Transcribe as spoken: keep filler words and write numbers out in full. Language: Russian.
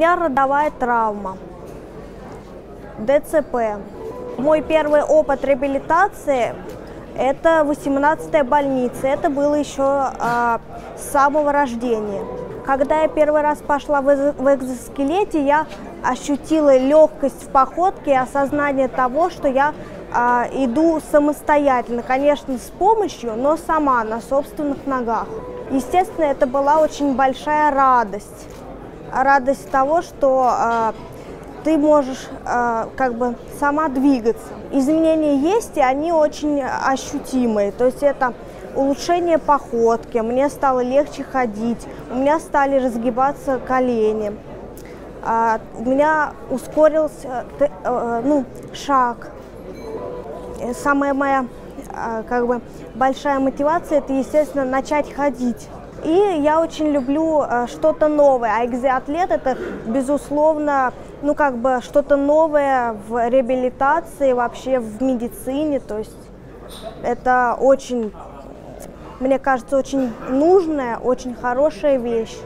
меня родовая травма, Д Ц П. Мой первый опыт реабилитации – это восемнадцатая больница, это было еще а, с самого рождения. Когда я первый раз пошла в экзоскелете, я ощутила легкость в походке и осознание того, что я а, иду самостоятельно, конечно, с помощью, но сама, на собственных ногах. Естественно, это была очень большая радость. Радость того, что а, ты можешь а, как бы сама двигаться. Изменения есть, и они очень ощутимые. То есть это улучшение походки, мне стало легче ходить, у меня стали разгибаться колени, а, у меня ускорился т, а, ну, шаг. И самая моя а, как бы большая мотивация – это, естественно, начать ходить. И я очень люблю э, что-то новое, а экзоатлет – это, безусловно, ну, как бы что-то новое в реабилитации, вообще в медицине. То есть это очень, мне кажется, очень нужная, очень хорошая вещь.